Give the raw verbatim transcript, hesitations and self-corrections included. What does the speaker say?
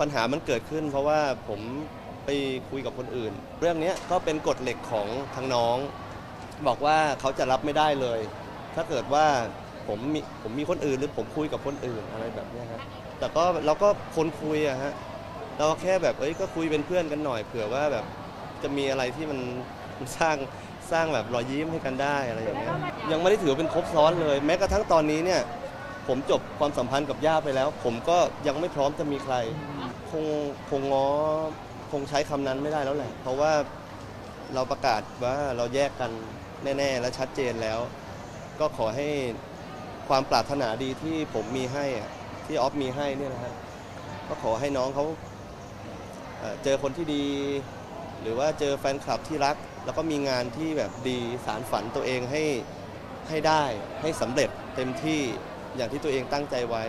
ปัญหามันเกิดขึ้นเพราะว่าผมไปคุยกับคนอื่นเรื่องนี้ก็เป็นกฎเหล็กของทางน้องบอกว่าเขาจะรับไม่ได้เลยถ้าเกิดว่าผมมีผมมีคนอื่นหรือผมคุยกับคนอื่นอะไรแบบนี้ครับแต่ก็เราก็คนคุยอะฮะเราแค่แบบเอ้ยก็คุยเป็นเพื่อนกันหน่อยเผื่อว่าแบบจะมีอะไรที่มันสร้างสร้างแบบรอยยิ้มให้กันได้อะไรอย่างเงี้ยยังไม่ได้ถือเป็นครบซ้อนเลยแม้กระทั่งตอนนี้เนี่ยผมจบความสัมพันธ์กับย่าไปแล้วผมก็ยังไม่พร้อมจะมีใครคงคงง้อคงใช้คำนั้นไม่ได้แล้วแหละเพราะว่าเราประกาศว่าเราแยกกันแน่ๆและชัดเจนแล้วก็ขอให้ความปรารถนาดีที่ผมมีให้ที่ออฟมีให้เนี่ยนะฮะก็ขอให้น้องเขาเจอคนที่ดีหรือว่าเจอแฟนคลับที่รักแล้วก็มีงานที่แบบดีสารฝันตัวเองให้ให้ได้ให้สำเร็จเต็มที่อย่างที่ตัวเองตั้งใจไว้